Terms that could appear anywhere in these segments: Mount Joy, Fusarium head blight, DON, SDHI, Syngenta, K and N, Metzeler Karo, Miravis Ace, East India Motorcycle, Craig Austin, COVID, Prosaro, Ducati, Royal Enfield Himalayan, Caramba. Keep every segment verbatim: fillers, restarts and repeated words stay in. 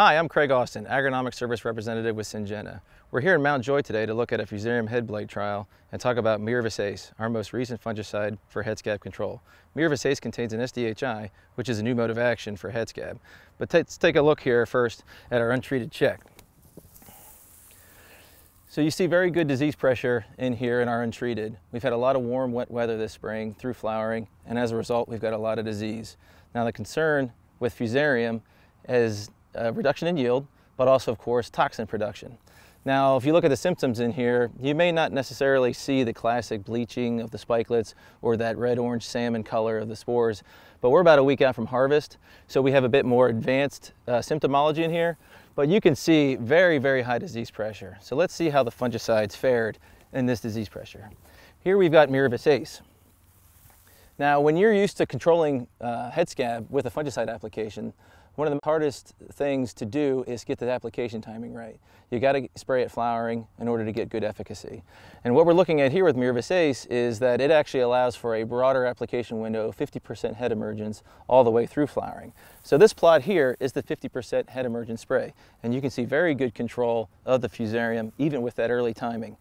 Hi, I'm Craig Austin, Agronomic Service Representative with Syngenta. We're here in Mount Joy today to look at a Fusarium head blight trial and talk about Miravis Ace, our most recent fungicide for head scab control. Miravis Ace contains an S D H I, which is a new mode of action for head scab. But let's take a look here first at our untreated check. So you see very good disease pressure in here in our untreated. We've had a lot of warm, wet weather this spring through flowering, and as a result, we've got a lot of disease. Now the concern with Fusarium is Uh, reduction in yield, but also, of course, toxin production. Now, if you look at the symptoms in here, you may not necessarily see the classic bleaching of the spikelets or that red-orange salmon color of the spores, but we're about a week out from harvest, so we have a bit more advanced uh, symptomology in here, but you can see very, very high disease pressure. So let's see how the fungicides fared in this disease pressure. Here we've got Miravis Ace. Now, when you're used to controlling uh, head scab with a fungicide application, one of the hardest things to do is get the application timing right. You got to spray at flowering in order to get good efficacy. And what we're looking at here with Miravis Ace is that it actually allows for a broader application window, fifty percent head emergence all the way through flowering. So this plot here is the fifty percent head emergence spray. And you can see very good control of the Fusarium even with that early timing.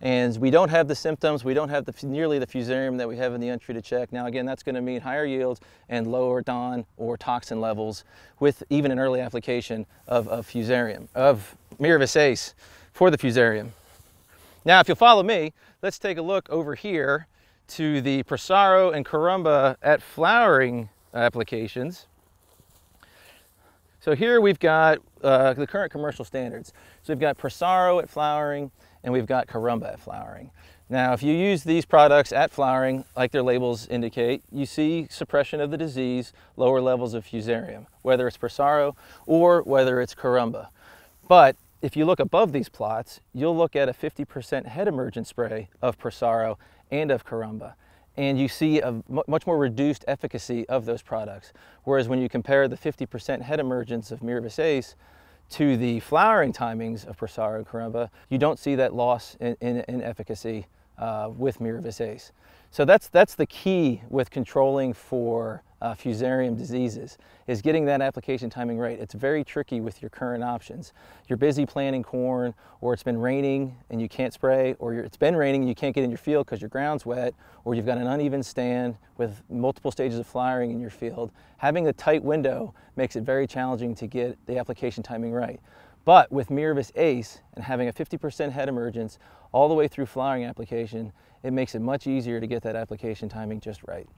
And we don't have the symptoms, we don't have the, nearly the Fusarium that we have in the untreated check. Now again, that's going to mean higher yields and lower D O N or toxin levels with even an early application of, of Fusarium, of Miravis Ace for the Fusarium. Now if you'll follow me, let's take a look over here to the Prosaro and Caramba at flowering applications. So here we've got uh, the current commercial standards. So we've got Prosaro at flowering, and we've got Caramba at flowering. Now, if you use these products at flowering, like their labels indicate, you see suppression of the disease, lower levels of Fusarium, whether it's Prosaro or whether it's Caramba. But if you look above these plots, you'll look at a fifty percent head emergence spray of Prosaro and of Caramba, and you see a much more reduced efficacy of those products. Whereas when you compare the fifty percent head emergence of Miravis Ace to the flowering timings of Prosaro and Caramba, you don't see that loss in, in, in efficacy uh, with Miravis Ace. So that's, that's the key with controlling for uh, Fusarium diseases, is getting that application timing right. It's very tricky with your current options. You're busy planting corn, or it's been raining and you can't spray, or you're, it's been raining and you can't get in your field because your ground's wet, or you've got an uneven stand with multiple stages of flowering in your field. Having a tight window makes it very challenging to get the application timing right. But with Miravis Ace and having a fifty percent head emergence all the way through flowering application, it makes it much easier to get that application timing just right.